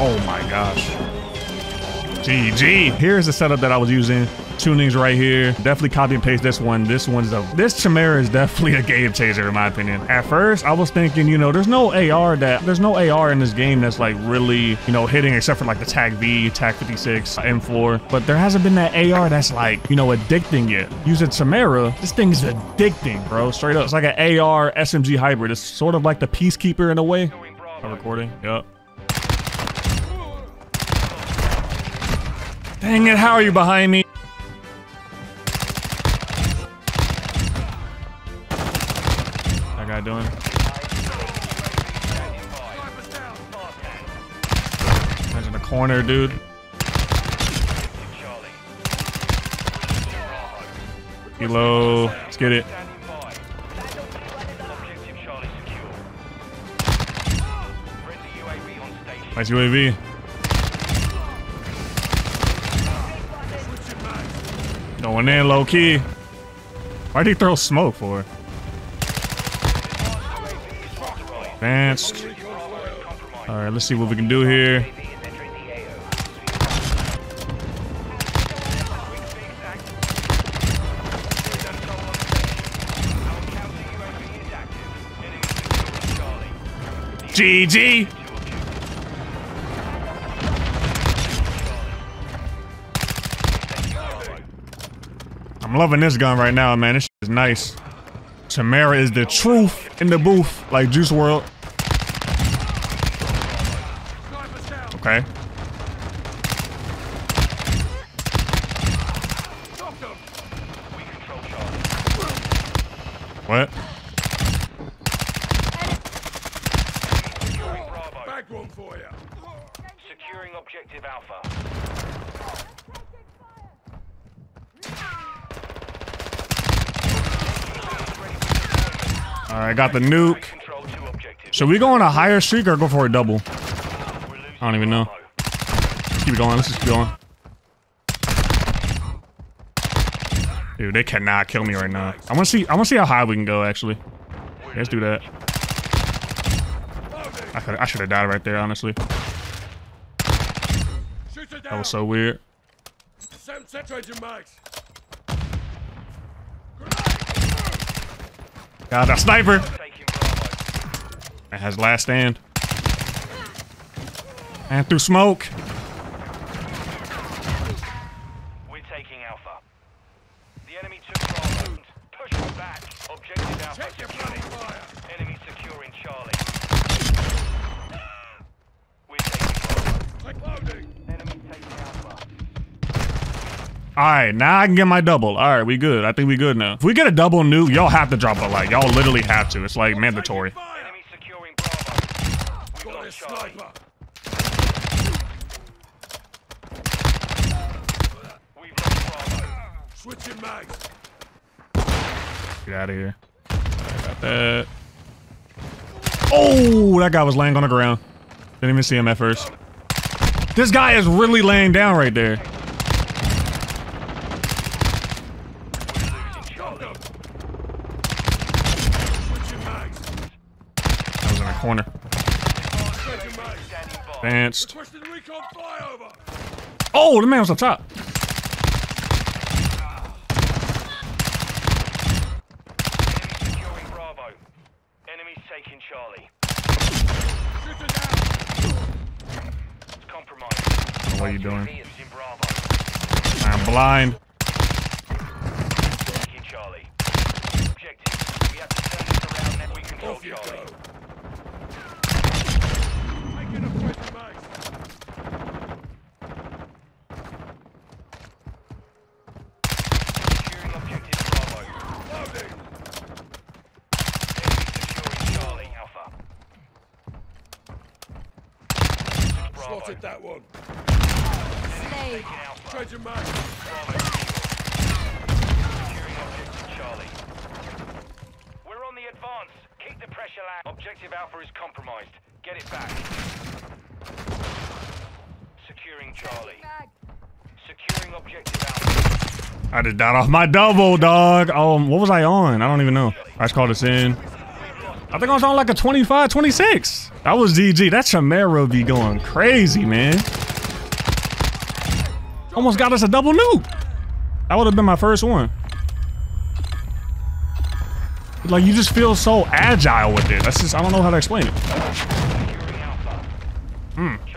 Oh my gosh. GG. Here's the setup that I was using. Tunings right here. Definitely copy and paste this one. This Chimera is definitely a game changer in my opinion. At first, I was thinking, you know, there's no AR in this game that's like really, you know, hitting except for like the TAC-V, TAC-56, M4. But there hasn't been that AR that's like, you know, addicting yet. Using Chimera, this thing is addicting, bro. Straight up, it's like an AR SMG hybrid. It's sort of like the Peacekeeper in a way. I'm recording. Yep. Dang it! How are you behind me? Guy doing. He's in the corner, dude. Hello. Let's get it. Nice UAV. Going in low key. Why'd he throw smoke for? Advanced. All right, let's see what we can do here. GG. I'm loving this gun right now, man. This shit is nice. Tamara is the truth in the booth, like Juice WRLD. Okay. What? Back room for you. Securing objective Alpha. All right, got the nuke. Should we go on a higher streak or go for a double? I don't even know. Let's keep going. Let's just keep going. Dude, they cannot kill me right now. I want to see how high we can go. Actually, yeah, let's do that. I should have died right there, honestly. That was so weird. Got that sniper. That has last stand. And through smoke. We're taking Alpha. The enemy took Bravo. Push back. Objective Alpha. Check your bloody fire. Enemy securing Charlie. We're taking Bravo. Loading. Enemy taking Alpha. Alright, now I can get my double. Alright, we good. I think we good now. If we get a double nuke, y'all have to drop a light. Y'all literally have to. It's like mandatory. Enemy securing Bravo. We got a sniper. We've lost Bravo. Switching mags. Get out of here. Alright, got that. Oh, that guy was laying on the ground. Didn't even see him at first. This guy is really laying down right there. Corner. Advanced. Oh, the man was up top. Enemies taking Charlie. What are you doing? I'm blind. Slotted that one. Slay. Treasure mark. Securing objective Charlie. We're on the advance. Keep the pressure low. Objective Alpha is compromised. Get it back. Securing Charlie. Securing objective Alpha. I just died off my double, dog. What was I on? I don't even know. I just called this in. I think I was on like a 25, 26. That was GG. That Chimera be going crazy, man. Almost got us a double nuke. That would have been my first one. Like, you just feel so agile with it. That's just, I don't know how to explain it.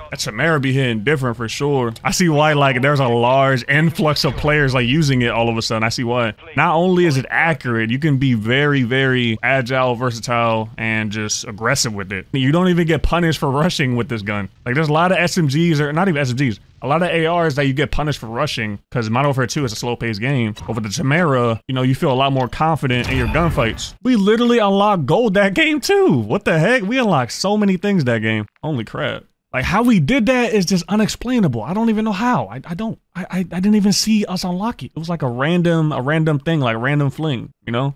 That Chimera be hitting different for sure. I see why, like, there's a large influx of players, like, using it all of a sudden. I see why. Not only is it accurate, you can be very, very agile, versatile, and just aggressive with it. You don't even get punished for rushing with this gun. Like, there's a lot of SMGs, or not even SMGs, a lot of ARs that you get punished for rushing because Modern Warfare 2 is a slow-paced game. Over the Chimera, you know, you feel a lot more confident in your gunfights. We literally unlocked gold that game, too. What the heck? We unlocked so many things that game. Holy crap. Like, how we did that is just unexplainable. I don't even know how. I didn't even see us unlock it. It was like a random thing, like random fling, you know?